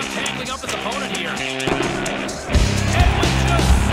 not tangling up his opponent here. And with just